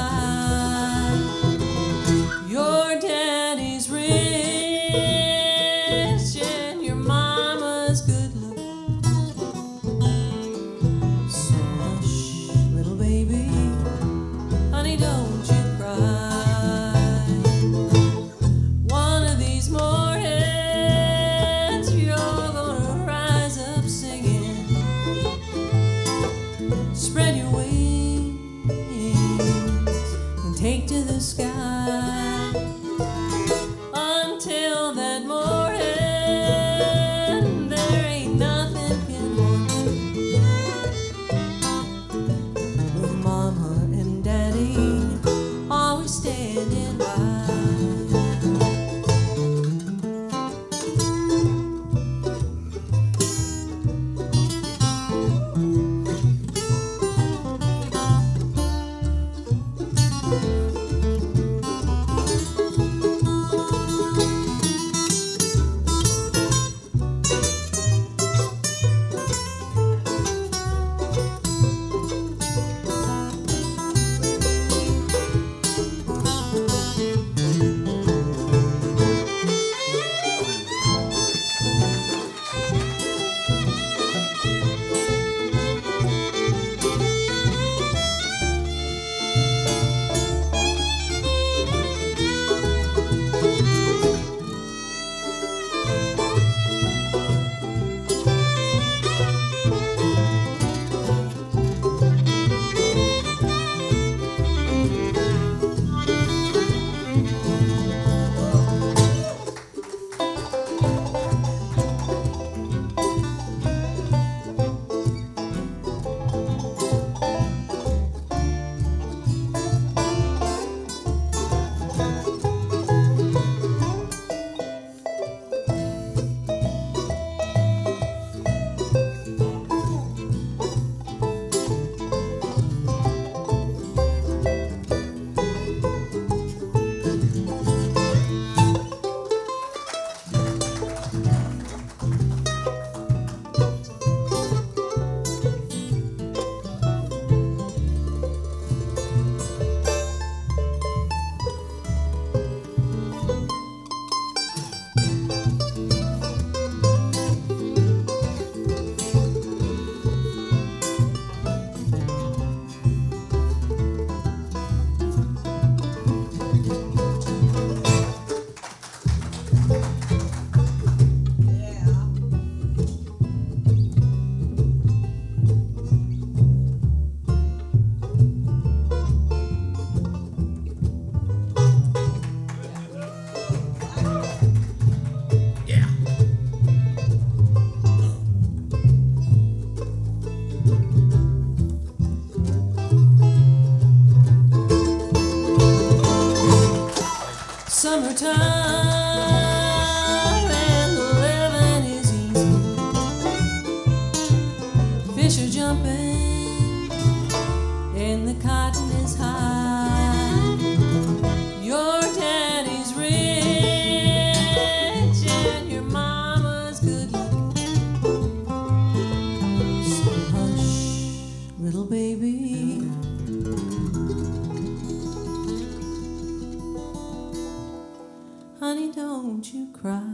high. Your daddy's rich and your mama's good looking. So hush, little baby, honey, don't you cry. One of these mornings you're gonna rise up singing. Spread your wings and take to the sky. Until that morning, there ain't nothing can want. With Mama and Daddy always standing by. Summertime and living is easy. Fish are jumping and the cotton is high. Your daddy's rich and your mama's good looking. So hush, little baby. Honey, don't you cry.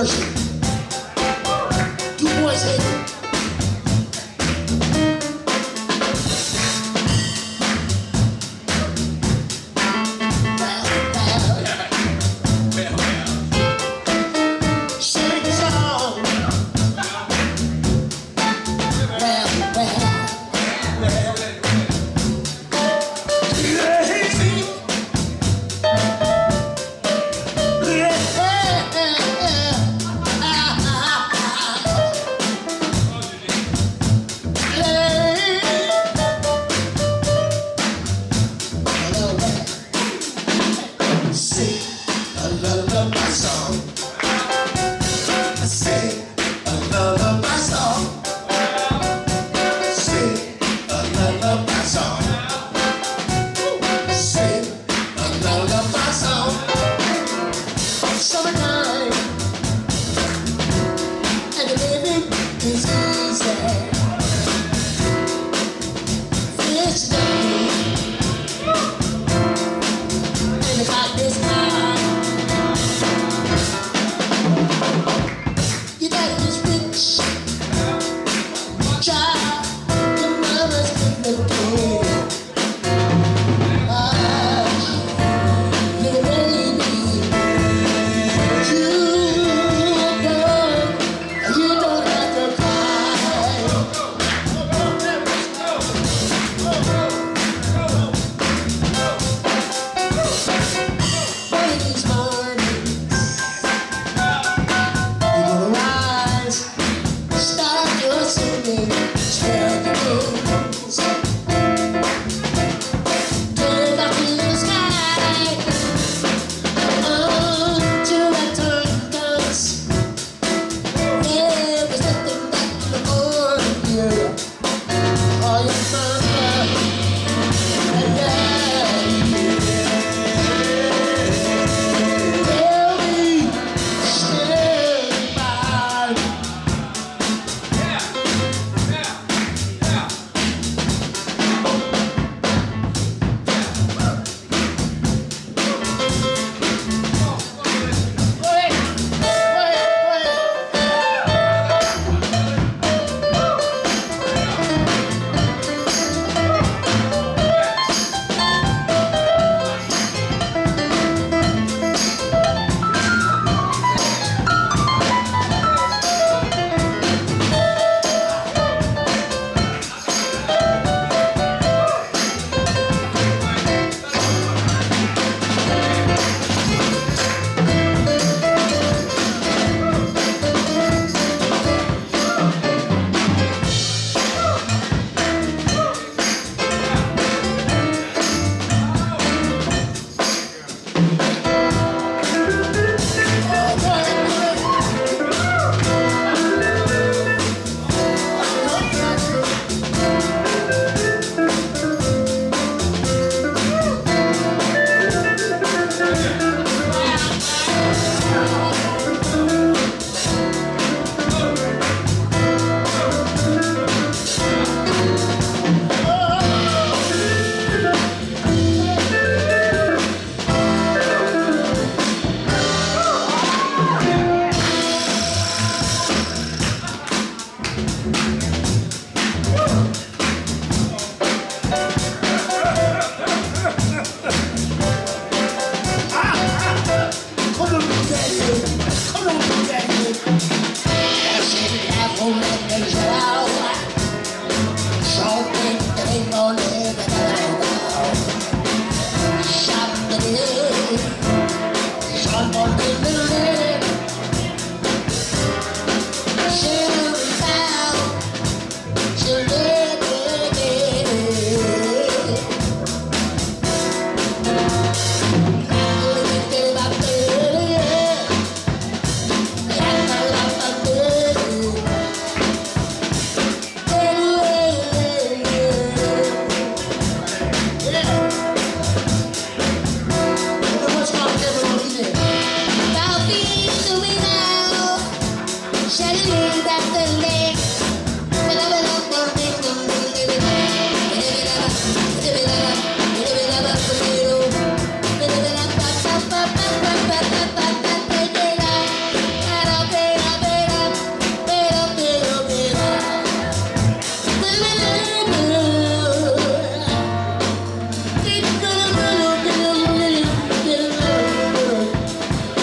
worship. Do boys hate it? Sing a song.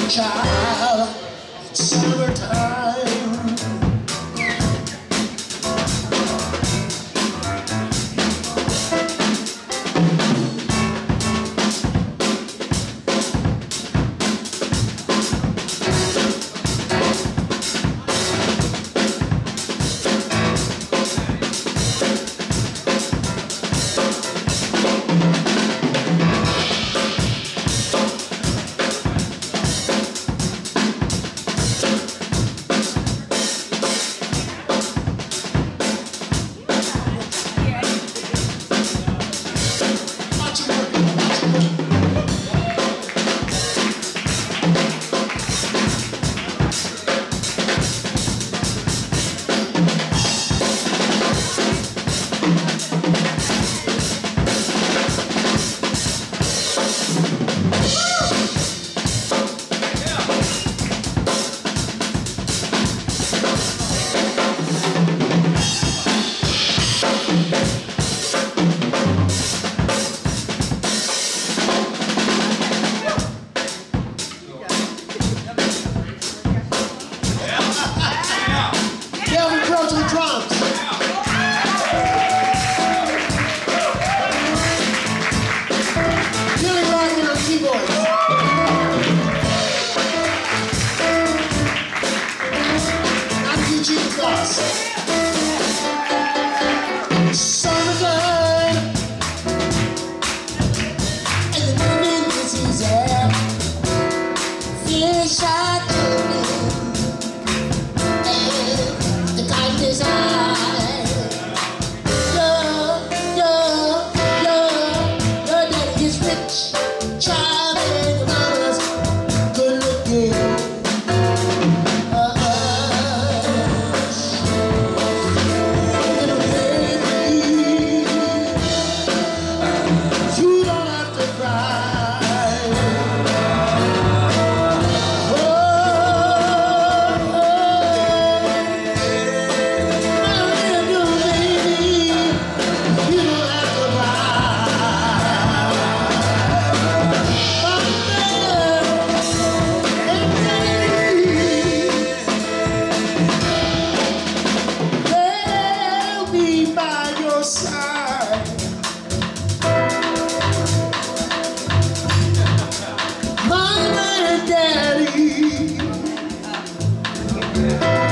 child, it's summertime.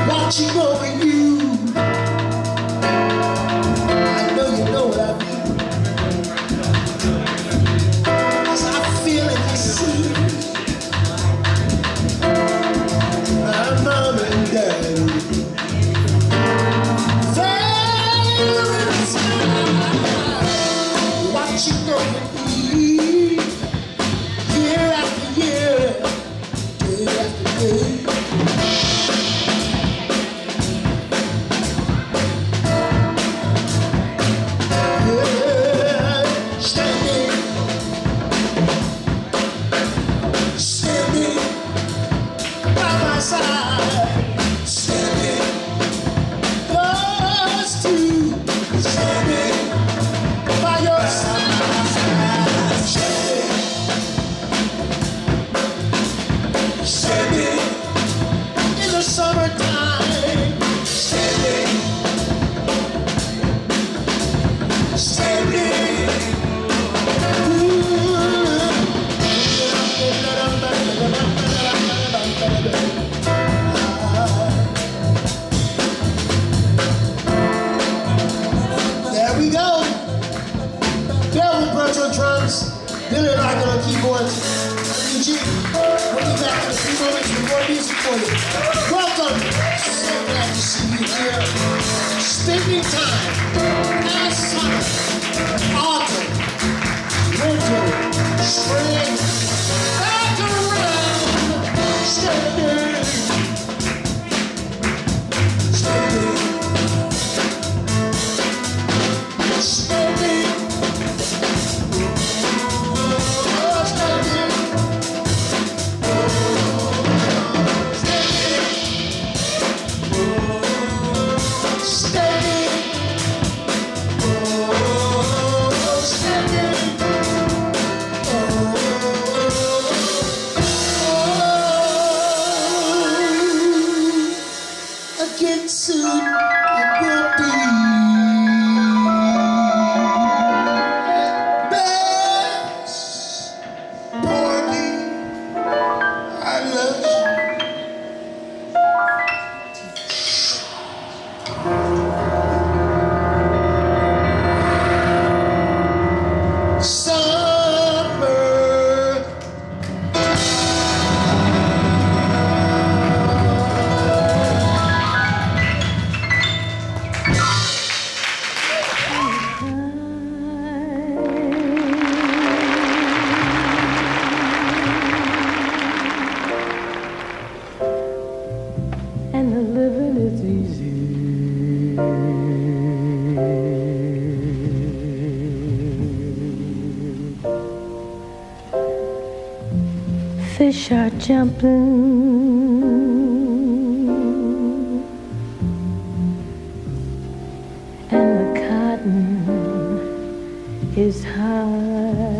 Watching over you, I know you know what I mean. 'Cause I feel it, I see it. My mom and dad. Billy Rocker on keyboards, Eugene. We'll be back in a few moments with more music for you. Welcome. So glad to see you here. Spending time last summer, autumn, winter, spring, back around, standing. Oh, standing. Oh. fish are jumping and the cotton is high.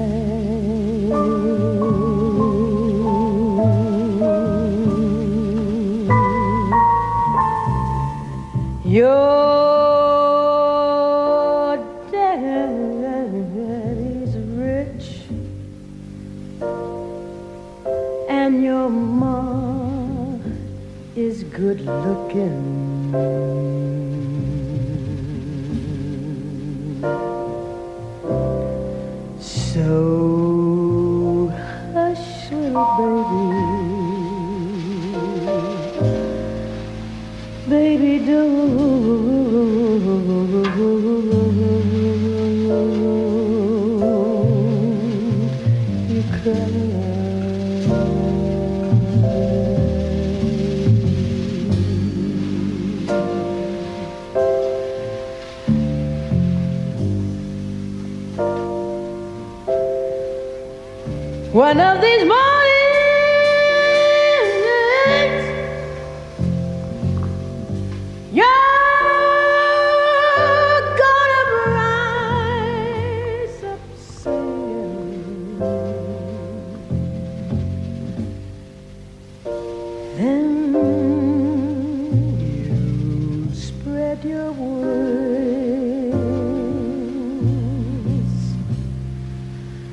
Your daddy's rich and your ma is good looking. So hush, little baby, baby, don't you cry. One of these mornings, you're gonna rise up singing. Then you spread your wings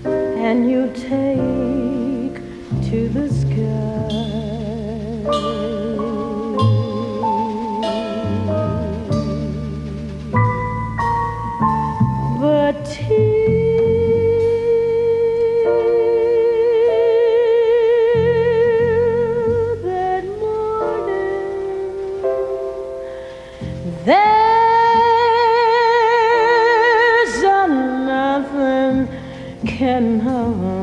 and you take to the sky, but till that morning, there's nothing can harm.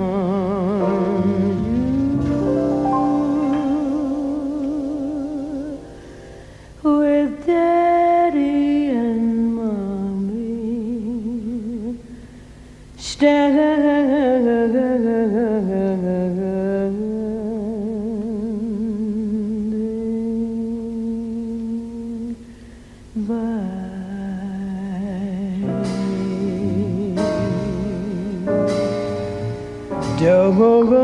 Standing by.